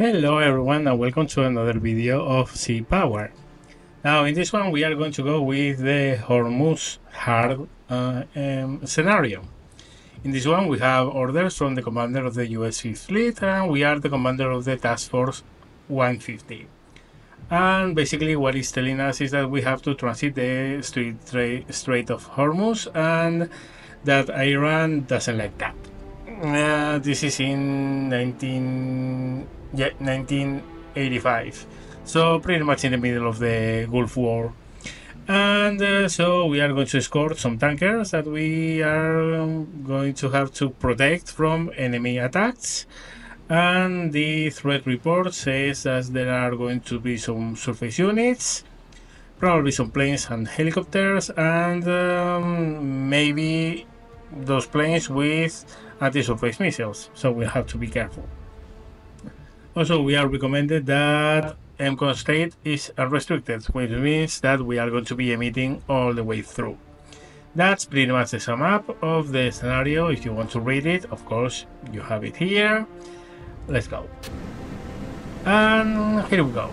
Hello everyone and welcome to another video of Sea Power. Now in this one we are going to go with the Hormuz hard scenario. In this one we have orders from the commander of the US 5th Fleet and we are the commander of the Task Force 150. And basically what it's telling us is that we have to transit the Strait of Hormuz and that Iran doesn't like that. This is in 1985, so pretty much in the middle of the Gulf War, and so we are going to escort some tankers that we are going to have to protect from enemy attacks. And the threat report says that there are going to be some surface units, probably some planes and helicopters, and maybe those planes with anti-surface missiles, so we have to be careful. Also, we are recommended that MCON state is unrestricted, which means that we are going to be emitting all the way through. That's pretty much the sum up of the scenario. If you want to read it, of course, you have it here. Let's go. And here we go.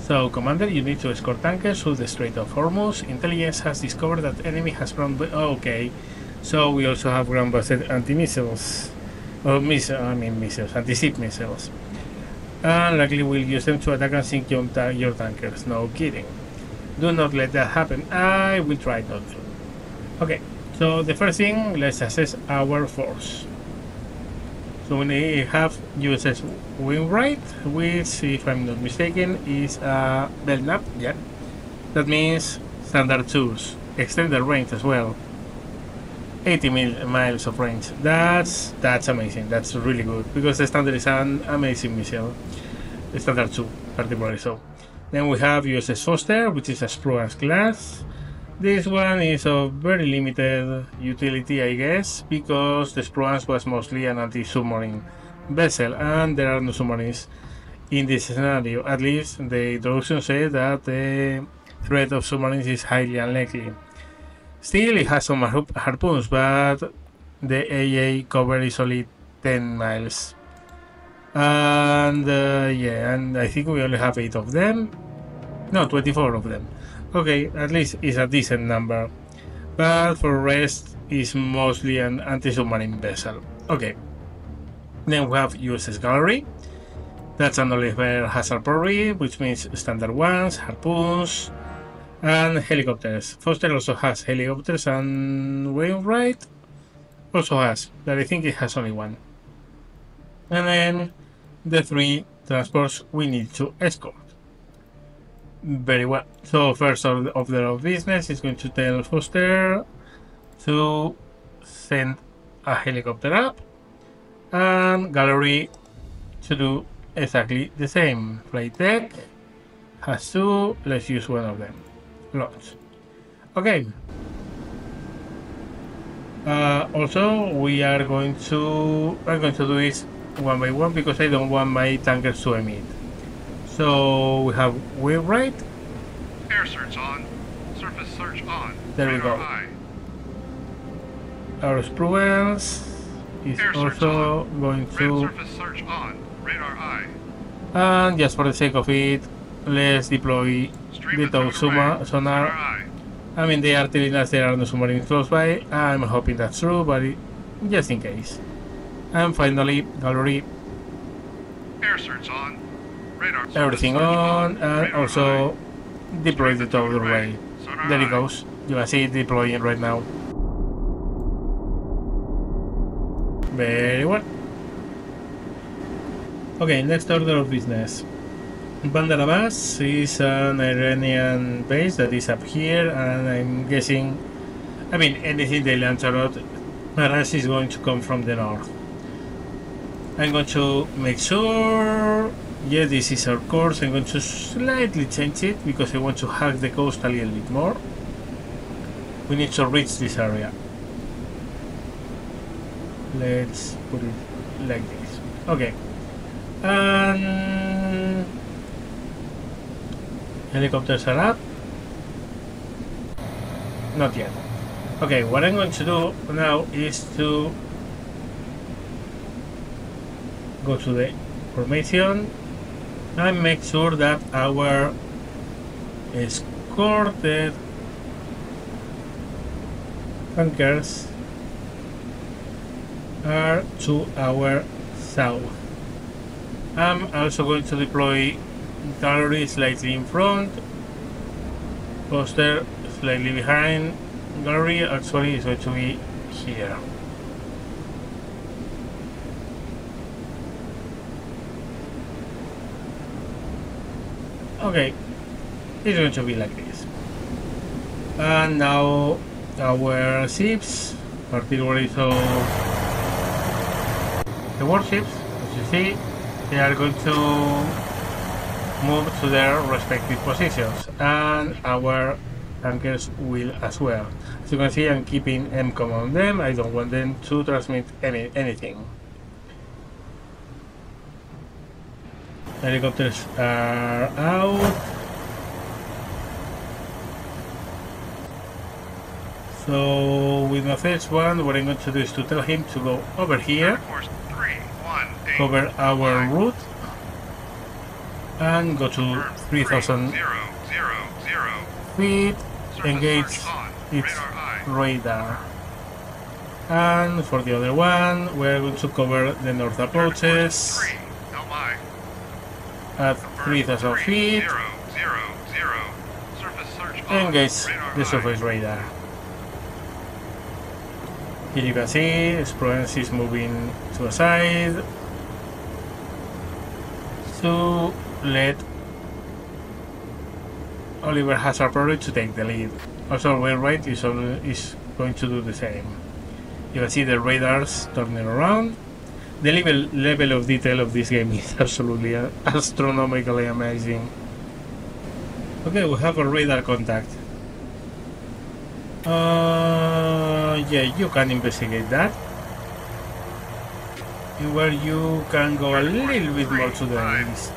So, Commander, you need to escort tankers through the Strait of Hormuz. Intelligence has discovered that enemy has ground... Okay. So we also have ground-based anti-missiles, anti-ship missiles, and likely we'll use them to attack and sink your tankers. No kidding. Do not let that happen. I will try not to. Okay. So the first thing, let's assess our force. So we have USS Wainwright, which, if I'm not mistaken, is a Belknap. Yeah. That means standard tools, extended range as well. 80 miles of range. That's amazing. That's really good because the standard is an amazing missile, standard 2 particularly. So then we have USS Foster, which is a Spruance class. This one is of very limited utility, I guess, because the Spruance was mostly an anti-submarine vessel, and there are no submarines in this scenario. At least the introduction says that the threat of submarines is highly unlikely. Still, it has some harpoons, but the AA cover is only 10 miles. And yeah, and I think we only have 8 of them. No, 24 of them. Okay, at least it's a decent number. But for rest, it's mostly an anti-submarine vessel. Okay. Then we have USS Gallery. That's an Oliver Hazard Perry, which means standard ones, harpoons, and helicopters. Foster also has helicopters, and Wainwright also has, but I think it has only one. And then the 3 transports we need to escort. Very well. So first order of business is going to tell Foster to send a helicopter up, and Gallery to do exactly the same. Flight deck has 2, let's use one of them. Lots. Okay. Also, I'm going to do this one by one because I don't want my tankers to emit. So we have Wainwright. Air search on. Surface search on. There we go. Our Spruance is also going to. Surface search on. Radar eye. And just for the sake of it, let's deploy. They are telling us there are no submarines close by. I'm hoping that's true, but just in case. And finally, Gallery. Air search on. Radar. Everything on, and also deploy the tow array. There it goes. You can see it deploying right now. Very well. Okay, next order of business. Bandar Abbas is an Iranian base that is up here, and I'm guessing, anything they launch out, Aras is going to come from the north. I'm going to make sure, yeah, this is our course. I'm going to slightly change it because I want to hack the coast a little bit more. We need to reach this area. Let's put it like this. Okay. Helicopters are up. Not yet. Okay, what I'm going to do now is to go to the formation, and make sure that our escorted tankers are to our south. I'm also going to deploy Gallery slightly in front, Foster slightly behind. Gallery actually is going to be here. Okay, it's going to be like this. And now our ships, particularly so the warships, as you see, they are going to move to their respective positions, and our tankers will as well. As you can see, I'm keeping MCON on them. I don't want them to transmit anything. Helicopters are out, so with my first one, what I'm going to do is to tell him to go over here, cover our route, and go to 3,000 feet, engage its radar. And for the other one, we're going to cover the north approaches at 3,000 feet, engage the surface radar. Here you can see Spruance is moving to a side to let Oliver Hazard Perry to take the lead. Also Wainwright is going to do the same. You can see the radars turning around. The level of detail of this game is absolutely astronomically amazing. Okay, we have a radar contact. Yeah, you can investigate that. Where you can go a little bit more to the east.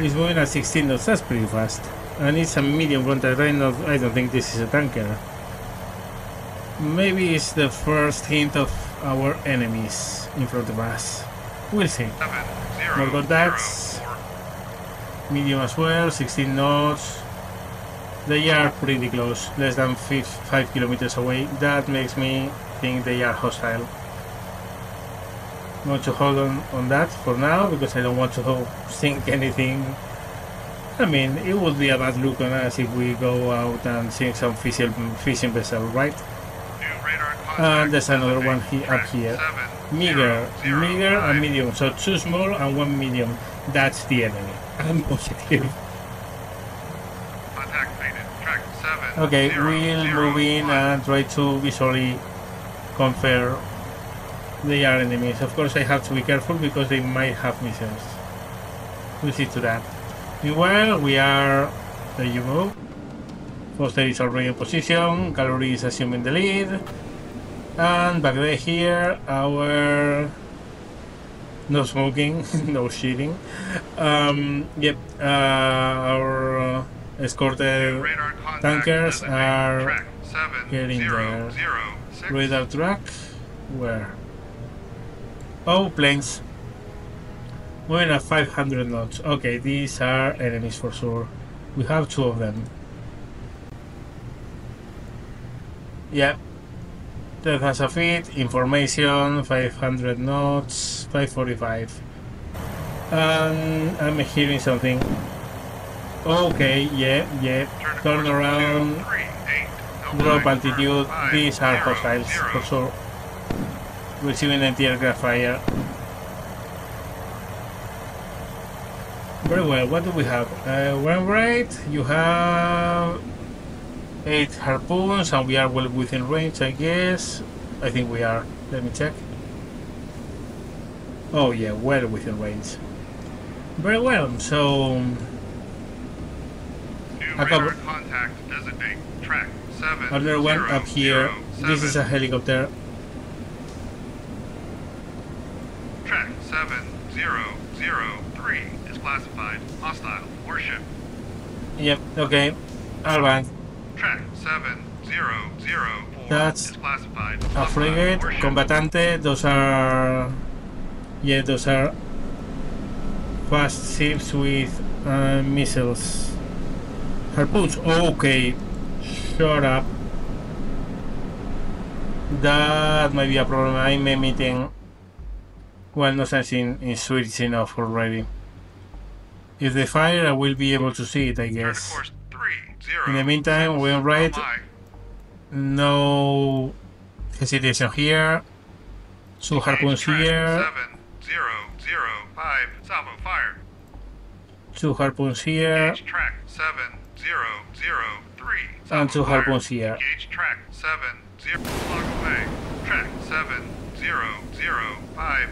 It's moving at 16 knots, that's pretty fast. And it's a medium contact. I don't think this is a tanker. Maybe it's the first hint of our enemies in front of us. We'll see. More contacts. Medium as well, 16 knots. They are pretty close, less than 5 kilometers away. That makes me think they are hostile. I'm going to hold on that for now, because I don't want to sink anything. I mean, it would be a bad look on us if we go out and sink some fishing vessel, right? And there's another one up here. Meager and medium. So two small and one medium. That's the enemy. I'm positive. Okay, we'll move in and try to visually compare. They are enemies. Of course, I have to be careful because they might have missiles. We'll see to that. Meanwhile, we are... There you go. Foster is already in position. Gallery is assuming the lead. And back there here, our... No smoking, no shooting. Yep, our escorted tankers are getting their radar track. Where? Oh, planes. We're at 500 knots. Okay, these are enemies for sure. We have two of them. Yeah. 10,000 feet, information, 500 knots, 545. And I'm hearing something. Okay, yeah. Turn around, drop altitude. These are hostiles for sure. Receiving anti-aircraft fire. Very well, what do we have? Wainwright, you have 8 harpoons, and we are well within range, I guess. I think we are. Let me check. Oh yeah, well within range. Very well, so... Radar contact, designate track 7. Another one up here. This is a helicopter. Track 7003 is classified hostile warship. Yep. Okay. All right. Track 7004. That's classified a frigate, combatante. Those are. Yeah, those are past ships with missiles. Harpoons, okay, shut up. That might be a problem. I'm emitting well, no sense in switching off already. If they fire, I will be able to see it, I guess. Course, in the meantime, we'll write no hesitation here. Two harpoons here. 7 0 0 5 salvo fire. Two harpoons here. Gauge track 7 0 0 3. And two harpoons here. Gauge track 7 0. Lock away. Track 7 0 0 5.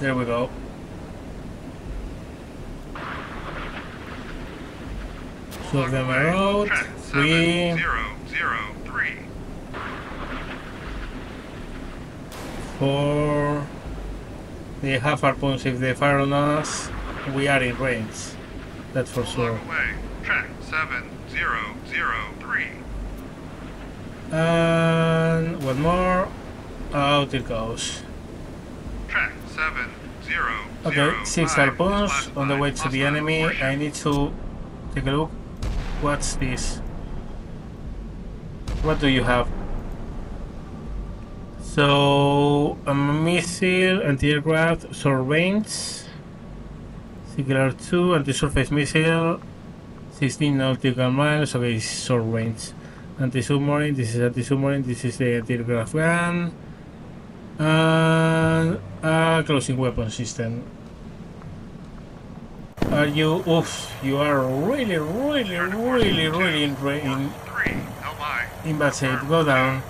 There we go. Two of them are out. Track 7 0 0 3. 4. They have harpoons. If they fire on us, we are in range. That's for sure. Track 7 0 0 3. And one more. Out it goes. Track 7 0. Okay, 6 harpoons on the way to the enemy. I need to take a look. What's this? What do you have? So, a missile, anti-aircraft, surveillance, Sigler 2, anti-surface missile, 16 nautical miles, okay, surveillance, anti-submarine, this is anti-submarine, this is the anti-aircraft gun, and a closing weapon system. Are you, oof, you are really in bad shape, go down.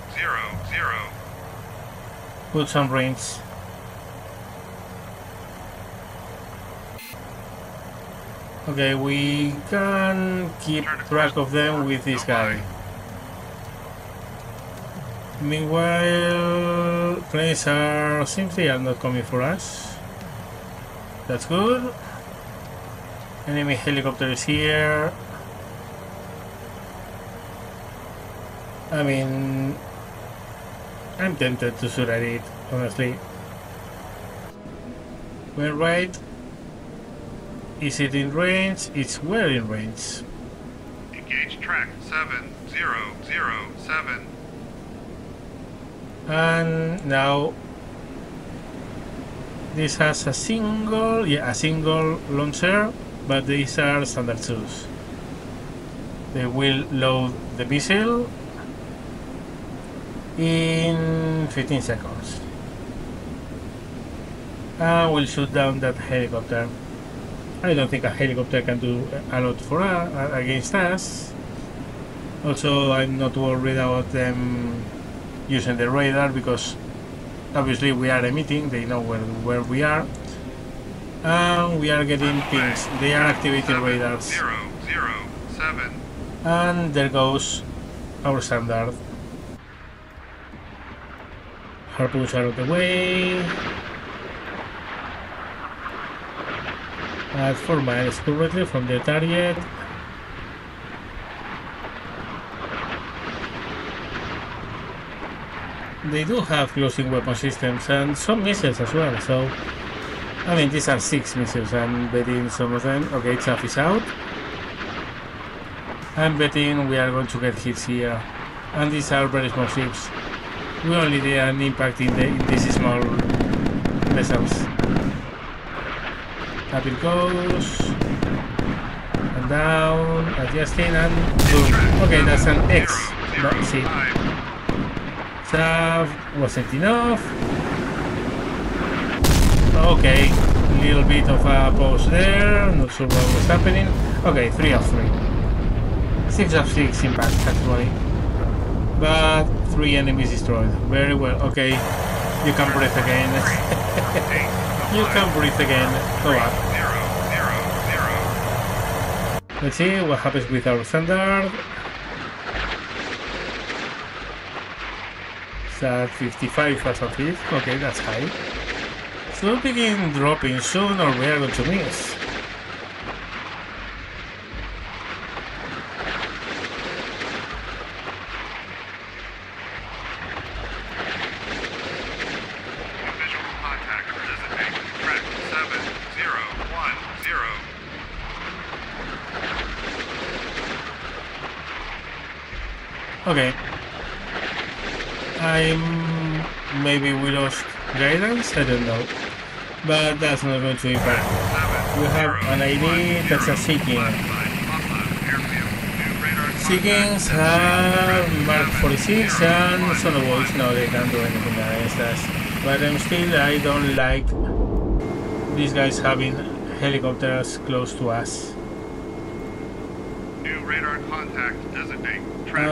Put some brains. Okay, we can keep track of them with this guy. Meanwhile, planes are simply are not coming for us. That's good. Enemy helicopter is here. I mean, I'm tempted to shoot at it, honestly. Wainwright, is it in range? It's well in range. Engage track 7 0 0 7. And now this has a single, yeah, a single launcher, but these are standard 2s. They will load the missile in 15 seconds. I will shoot down that helicopter. I don't think a helicopter can do a lot for us, against us. Also, I'm not worried about them using the radar because obviously we are emitting, they know where we are. And we are getting pings, they are activating radars. And there goes our standard. Harpoons out of the way. At 4 miles currently from the target. They do have closing weapon systems and some missiles as well, so I mean these are 6 missiles. I'm betting some of them. Okay, Chaff is out. I'm betting we are going to get hits here. And these are very small ships. We only did an impact in these small vessels. Up it goes, and down, adjusting, and boom. Okay, that's an X, not C. That wasn't enough. Okay, a little bit of a pause there, not sure what was happening. Okay, 3 of 3. 6 of 6 impact, actually. But 3 enemies destroyed. Very well. Okay, you can breathe again. You can breathe again. Go on. Let's see what happens with our standard. It's at 55 as of it. Okay, that's high. So begin dropping soon or we are going to miss. Okay. Maybe we lost guidance? I don't know. But that's not going to impact. We have an ID that's a Sea King. Sea Kings have Mark 46 and solo boats. No, they can't do anything against us. But I don't like these guys having helicopters close to us. New radar contact designate track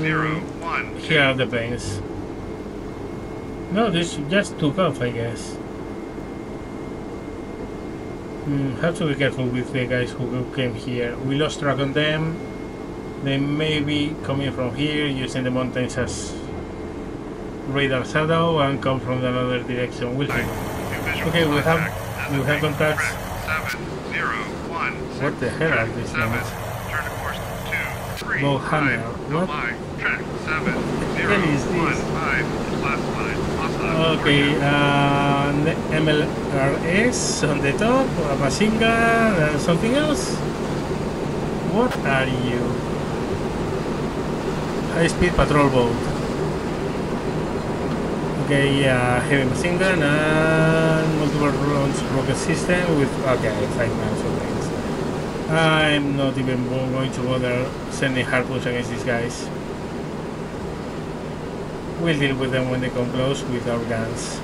701. Here are the planes. No, this just took off, I guess. Have to be careful with the guys who came here. We lost track on them. They may be coming from here, using the mountains as radar shadow, and come from another direction. We'll see. Okay, we have contacts. What the hell are these things? Bohammer. What? What is this? Okay, the MLRS on the top, a Mazinga, something else? What are you? High-speed patrol boat. Okay, yeah, heavy machine gun and multiple rounds rocket system with, okay, 5 minutes of things. I'm not even going to bother sending harpoons against these guys. We'll deal with them when they come close with our guns.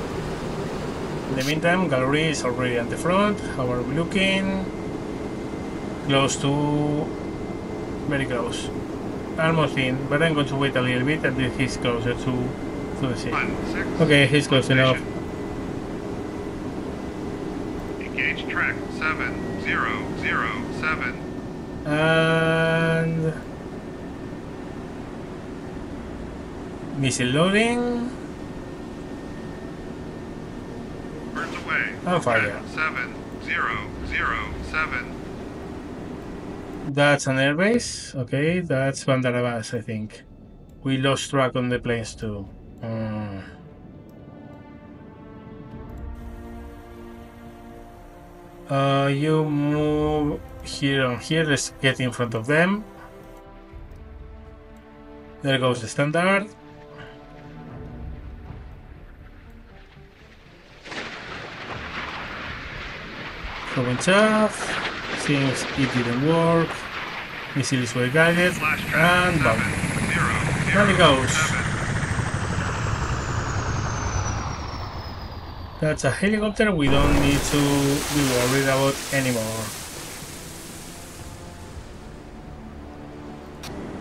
In the meantime, Gallery is already at the front. How are we looking? Close to... very close. Almost in, but I'm going to wait a little bit until he's closer to... Okay, he's close enough. Engage track 7007. And missile loading. Birds away. Oh, fire. 7007. That's an airbase. Okay, that's Bandar Abbas, I think. We lost track on the planes too. You move here on here. Let's get in front of them. There goes the standard. Throwing chaff. Seems it didn't work. Missile is well guided. And bam. There it goes. That's a helicopter we don't need to be worried about anymore.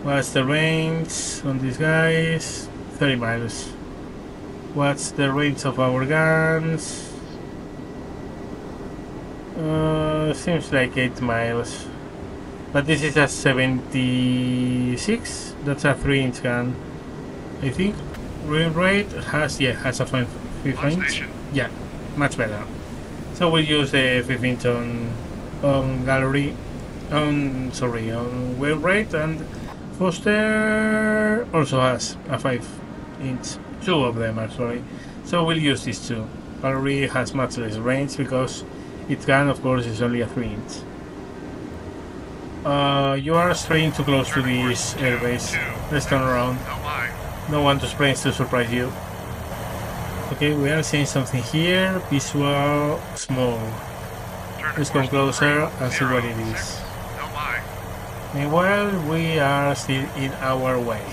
What's the range on these guys? 30 miles. What's the range of our guns? Seems like 8 miles. But this is a 76? That's a 3-inch gun. I think rim rate has, yeah, has a 5-inch. Yeah, much better. So we'll use the 15 on Gallery, on Wainwright, and Foster also has a 5-inch, two of them actually. So we'll use these two. Gallery has much less range because its gun, of course, is only a 3-inch. You are straying too close to this airbase. Let's turn around. No one to sprint to surprise you. Okay, we are seeing something here. Visual small. Let's come closer and see what it is. Meanwhile, we are still in our way.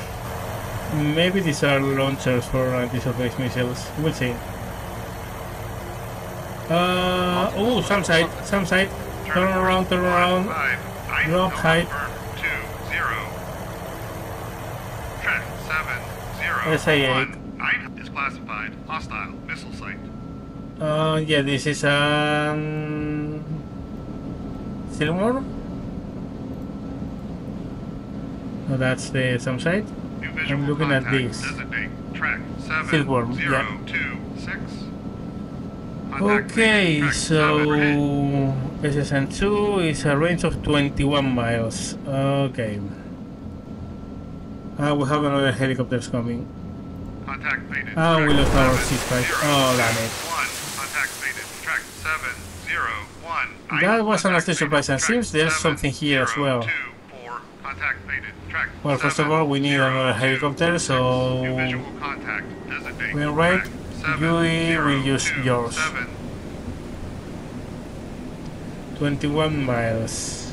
Maybe these are launchers for anti-surface missiles. We'll see. Oh, some side, some side. Turn around, turn around. Drop height. SA-8. Classified hostile missile site. Yeah, this is a Silkworm. No, that's the some site. I'm looking at this. Silkworm. Yeah. Okay, so SSN 2 is a range of 21 miles. Okay. We have another helicopters coming. Contact faded. Oh, we lost our CISPA. Oh, damn it. Track 701. That was another surprise, and seems there's something here as well. Contact faded. Track well, first of all, we need another helicopter, so... Wainwright, you will use yours. 21 miles.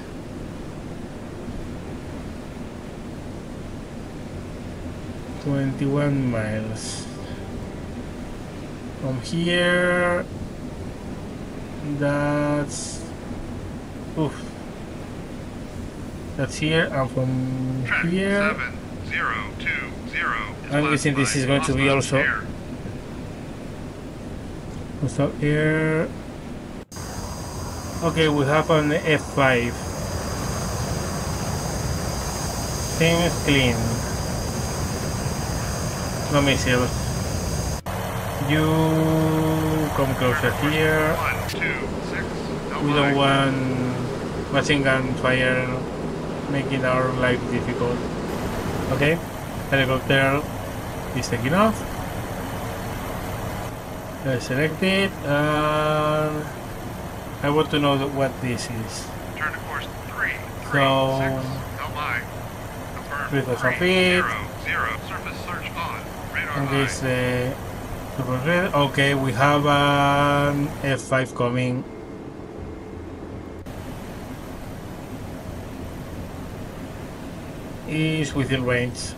From here... That's... Oof. That's here, and from track here... 7020 I'm guessing this is going to be also... Air. Also here... Okay, we have an F5. Seems clean. No missiles. You come closer here. We don't want machine gun fire making our life difficult. Okay, helicopter is taking off. Select it and... I want to know what this is. Turn to course 3, 6, LY. Confirm 3,000 feet. Surface search on. Radar this okay, we have an F5 coming. Is within range.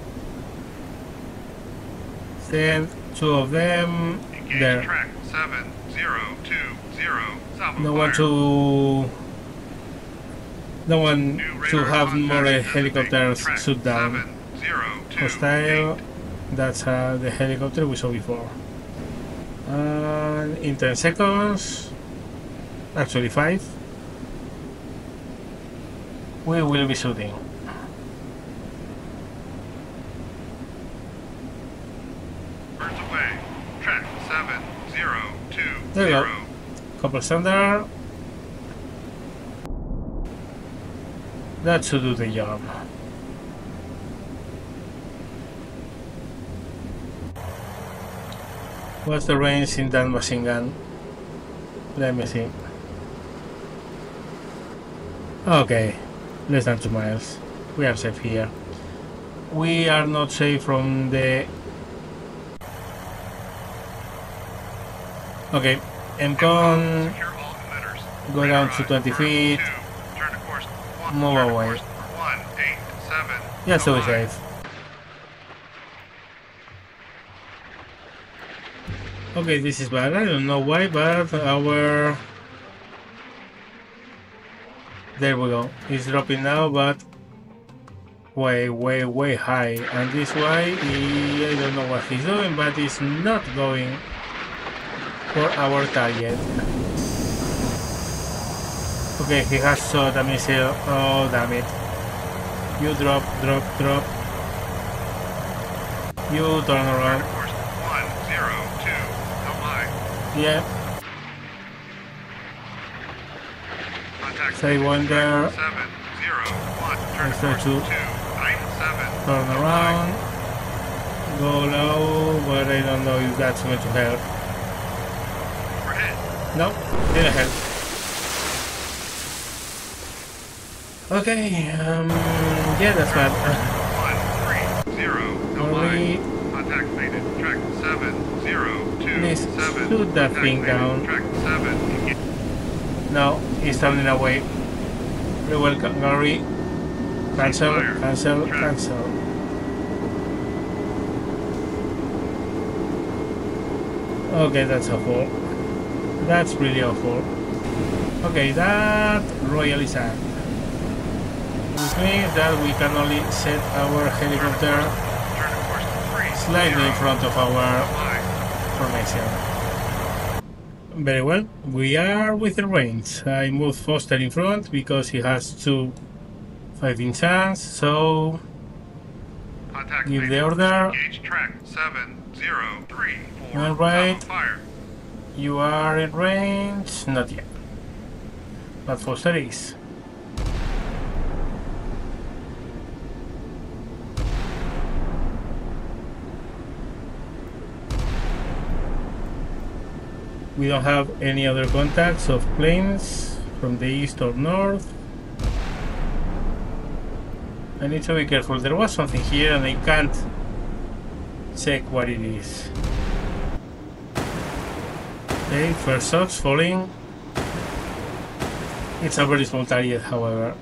Send two of them. Engage there. Track 7020. No one to... No one to have more helicopters shoot down. Hostile, that's the helicopter we saw before. And in 10 seconds, actually 5, we will be shooting. Birds away, track 7020. Couple center. That should do the job. What's the range in that machine gun? Let me see. Okay, less than 2 miles. We are safe here. We are not safe from the... Okay. MCON, go down to 20 feet, move away. Yeah, so we're safe. Okay, this is bad. I don't know why, but our... There we go. It's dropping now, but way, way, way high. And this way, I don't know what he's doing, but it's not going for our target. Okay, he has shot a missile. Oh, damn it. You drop, drop, drop. You turn around. Yeah. Say one there. I start to turn around. Go low, but I don't know if that's going to help. No, didn't help. Okay, yeah, that's bad. 130. Only contact faded. Track 702. Shoot that thing down. Track 7. No, he's turning away. Very well, Gary. Cancel, cancel, cancel. Okay, that's awful. That's really awful. Okay, that royally sad. Which means that we can only set our helicopter slightly in front of our formation. Very well, we are within range. I moved Foster in front because he has 2 5-inch hands, so give the order. Alright. You are in range? Not yet. But Foster is. We don't have any other contacts of planes from the east or north. I need to be careful. There was something here and I can't check what it is. Okay, first shot's falling. It's a very small target, however.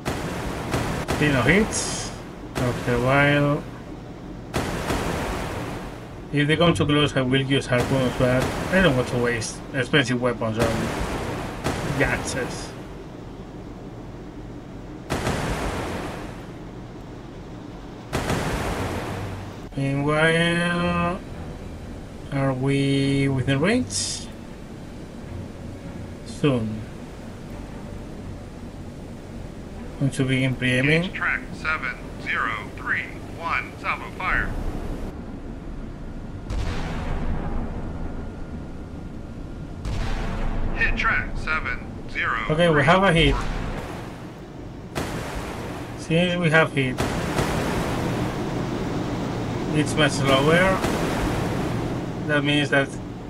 Okay, no hits. After a while. If they come too close, I will use harpoons, but I don't want to waste expensive weapons on gadgets. Meanwhile, are we within range? Soon. Going to begin pre-aiming. Engage track 7-0-3-1, salvo fire. Hit track 7-0. Okay, we have a hit. Since we have hit, it's much slower. That means that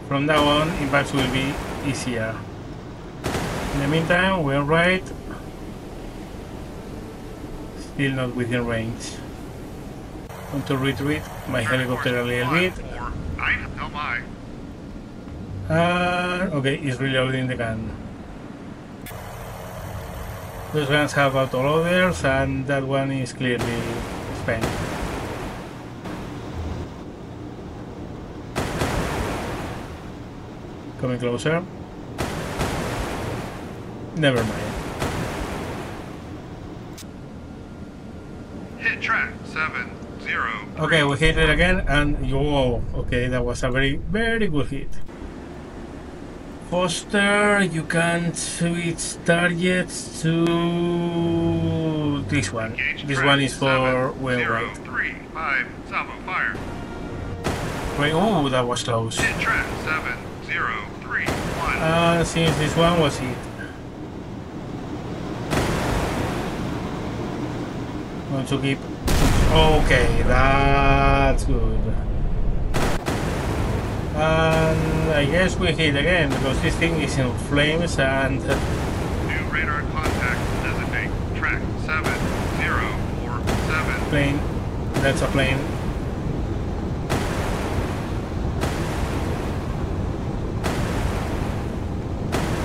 from now on, impacts will be easier. In the meantime, we're right. Still not within range. I want to retreat my helicopter a little bit. Okay, it's reloading the gun. Those guns have autoloaders, and that one is clearly spent. Coming closer. Never mind. Hit track 7-0. Okay, we hit it again, and whoa! Okay, that was a very good hit. Foster, you can switch targets to this one. This one is for Wainwright. Wait, oh, that was close. Since this one was hit. Going to keep. Okay, that's good. And I guess we hit again because this thing is in flames and. New radar contact designate track 7-0-4-7. Plane. That's a plane.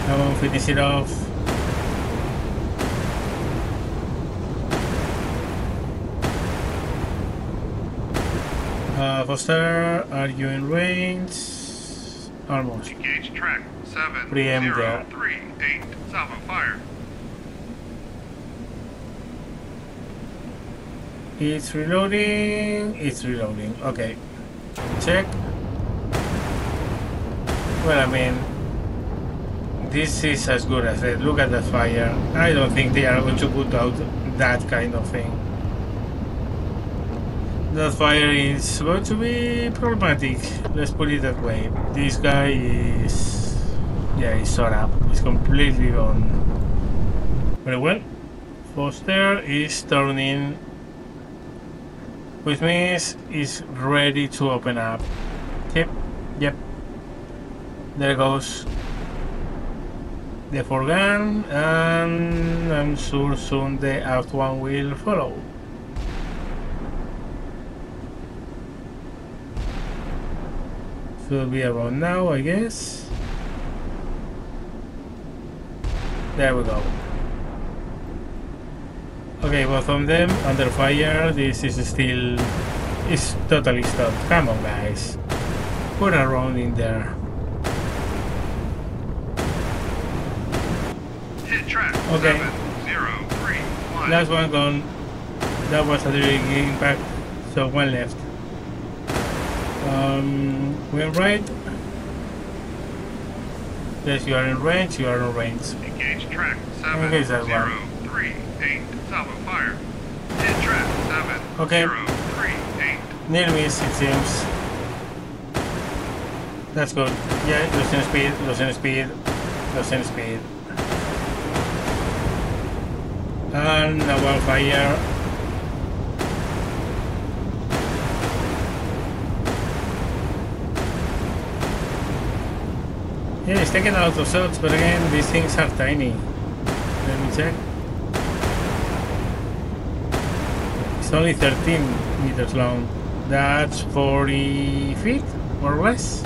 Come on, finish it off. Foster, are you in range? Almost. Engage track 7-0-3-8. Salvo fire. It's reloading. It's reloading. Okay. Check. Well, I mean, this is as good as it. Look at the fire. I don't think they are going to put out that kind of thing. That fire is going to be problematic, let's put it that way. This guy is... yeah, he's shot up, he's completely gone. Very well, Foster is turning, which means he's ready to open up. Yep, there goes the foregun, and I'm sure soon the aft one will follow. Should be about now, I guess. There we go. Okay, both of them under fire. This is still... it's totally stopped. Come on, guys. Put a round in there. Hit track. Okay. 7-0-3-1. Last one gone. That was a direct impact. So one left. We're right. Yes, you are in range. You are in range. Engage track 7-0-3-8. Salvo fire. Hit track 7-0-3-8. Near miss, it seems. That's good. Yeah, losing speed, losing speed, losing speed. And about fire. Yeah, it's taking a lot of shots, but again, these things are tiny. Let me check. It's only 13 meters long. That's 40 feet, more or less.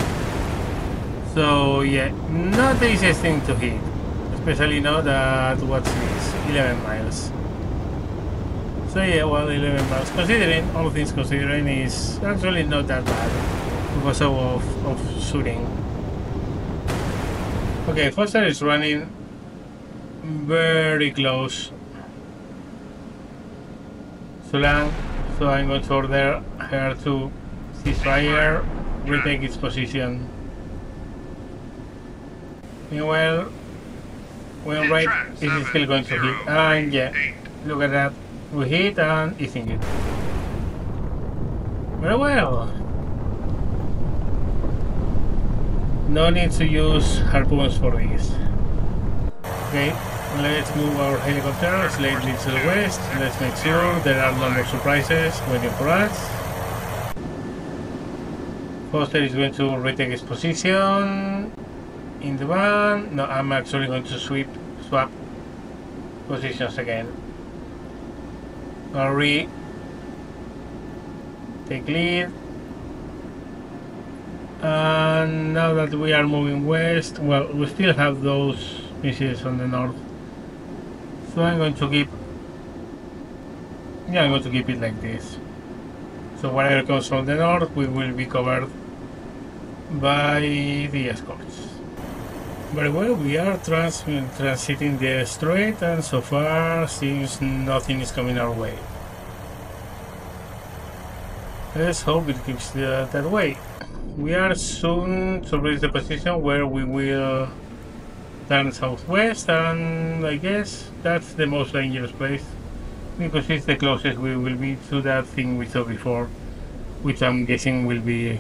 So yeah, not the easiest thing to hit. Especially now that, what's this, 11 miles. So yeah, well, 11 miles, considering, all things considering, is actually not that bad because of shooting. Okay, Foster is running very close. Sulang, so I'm going to order her to cease fire, retake its position. Meanwhile, Wainwright is still going to hit. And yeah, look at that. We hit and easing it. Very well. No need to use harpoons for this. Okay, let's move our helicopter slightly to the west. Let's make sure there are no more surprises waiting for us. Foster is going to retake his position in the van. No, I'm actually going to swap positions again. Hurry, take lead, and now that we are moving west, well, we still have those missiles on the north, so I'm going to keep, yeah, I'm going to keep it like this, so whatever comes from the north, we will be covered by the escorts. Very well, we are transiting the strait, and so far seems nothing is coming our way. Let's hope it keeps that way. We are soon to reach the position where we will turn southwest, and I guess that's the most dangerous place, because it's the closest we will be to that thing we saw before, which I'm guessing will be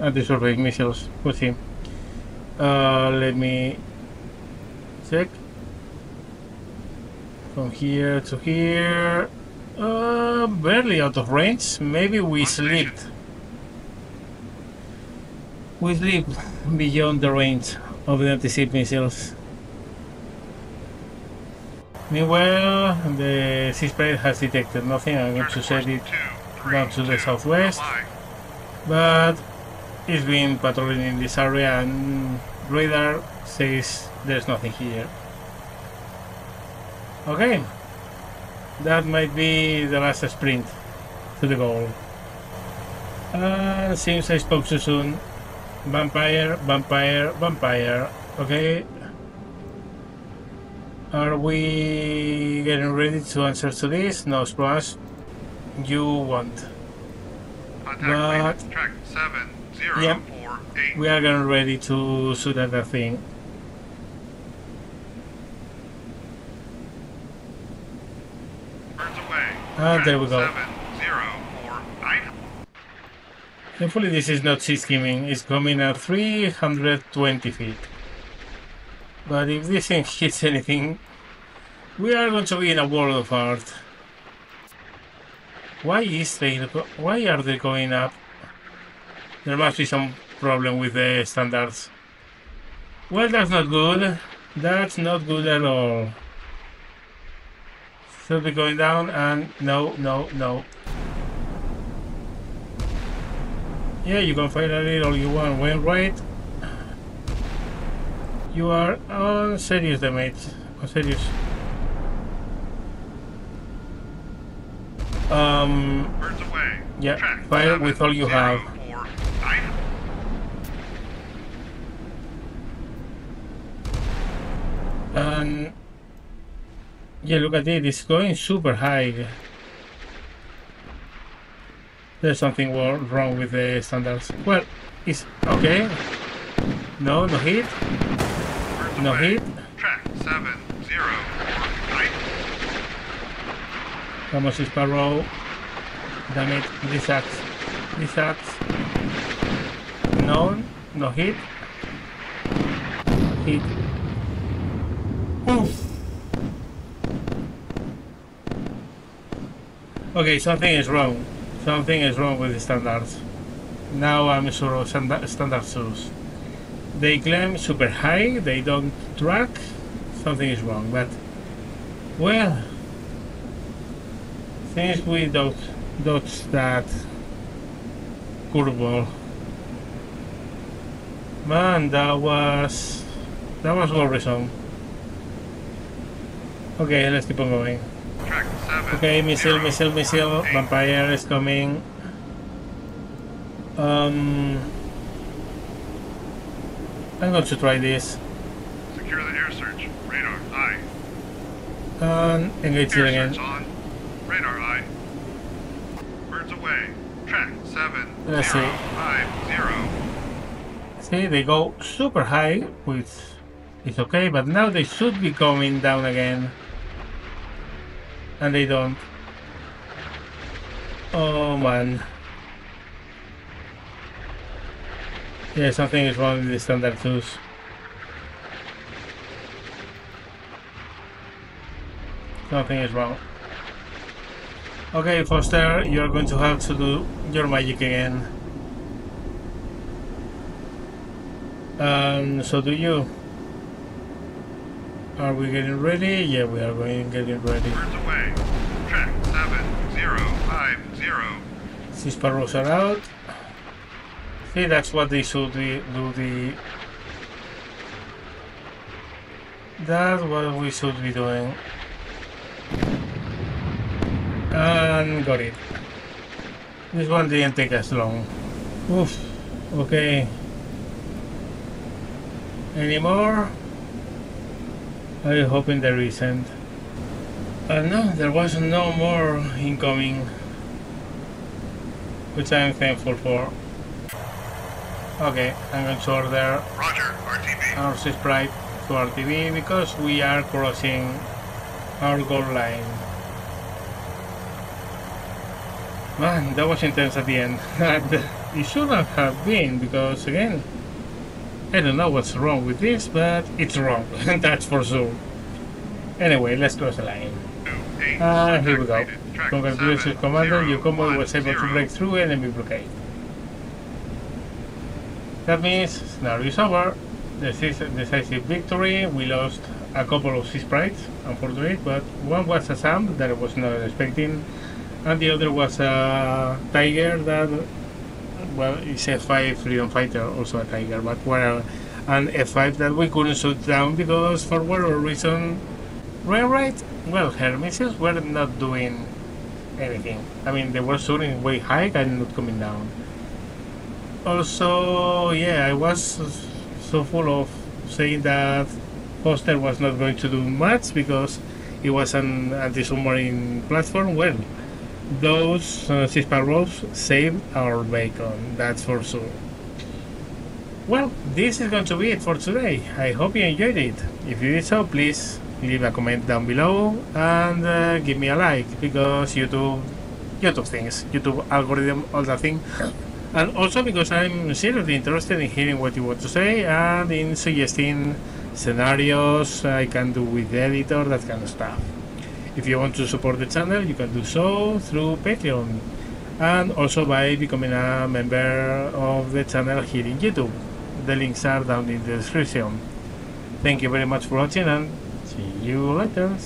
anti-surface missiles. We'll see. Let me check from here to here. Barely out of range. Maybe we slipped. We slipped beyond the range of the anti-ship missiles. Meanwhile, the CISPA has detected nothing. I'm going to set it down to the southwest, but it's been patrolling in this area and radar says there's nothing here. Okay, that might be the last sprint to the goal. And seems I spoke too soon. Vampire, vampire, vampire. Okay, are we getting ready to answer to this? No, Spruance, you won't. But track 7 0, yep, 4, 8. We are getting ready to shoot at that thing. Birds away. Ah, there we go. 7, 0, 4, 9. Hopefully this is not sea skimming. It's coming at 320 feet. But if this thing hits anything, we are going to be in a world of hurt. Why are they going up? There must be some problem with the standards. Well, that's not good. That's not good at all. Should be going down, and no, no, no. Yeah, you can fight at it all you want, Wainwright. You are on serious damage. On serious. Birds away. Yeah, track fire with all you have. And yeah, look at it, it's going super high. There's something wrong with the standards. Well, it's okay. No, no hit. No hit. Track 7, 0, 4, 9. Come on, Sparrow. Damn it, this sucks. This sucks. No, no hit. Hit. Oof. Okay, something is wrong. Something is wrong with the standards. Now I'm sure of standard shoes. They climb super high, they don't track. Something is wrong, but well, since we don't Dodge that curveball. Man, that was worrisome. Okay, let's keep on going. Okay, missile. Vampire is coming. I'm going to try this. Secure the air search. Radar eye. And engage it again. On. Radar eye. Birds away. Track 7. Let's zero, see. 5 0. See, they go super high, which is okay, but now they should be coming down again. And they don't. Oh man. Yeah, something is wrong with the standard tools. Something is wrong. Okay, Foster, you're going to have to do your magic again. So do you. Are we getting ready? Yeah, we are getting ready. Birds away. Track 7050. CISPA are out. See, that's what they should do. That's what we should be doing. And got it. This one didn't take us long. Oof. Okay. Any more? I'm hoping there isn't. No, there was no more incoming, which I'm thankful for. Okay, I'm going to order Roger, RTV. Our Sprite to RTV because we are crossing our goal line. Man, that was intense at the end. It shouldn't have been because, again, I don't know what's wrong with this, but it's wrong, that's for sure. Anyway, let's cross the line. Here we go. Congratulations, Commander, your convoy was able to break through enemy blockade. That means scenario is over. This is a decisive victory. We lost a couple of sea sprites, unfortunately, but one was a SAM that I was not expecting, and the other was a Tiger that, well, it's F5 Freedom Fighter, also a Tiger, but whatever, an F5 that we couldn't shoot down because for whatever reason, Wainwright, well, her missiles were not doing anything. I mean, they were shooting way high and not coming down. Also, yeah, I was so full of saying that Foster was not going to do much because it was an anti-submarine platform. Well, those CISPA ropes saved our bacon, that's for sure. Well, this is going to be it for today. I hope you enjoyed it. If you did so, please leave a comment down below and give me a like because YouTube things, YouTube algorithm, all that thing. And also because I'm seriously interested in hearing what you want to say and in suggesting scenarios I can do with the editor, that kind of stuff. If you want to support the channel, you can do so through Patreon and also by becoming a member of the channel here in YouTube. The links are down in the description. Thank you very much for watching and see you later.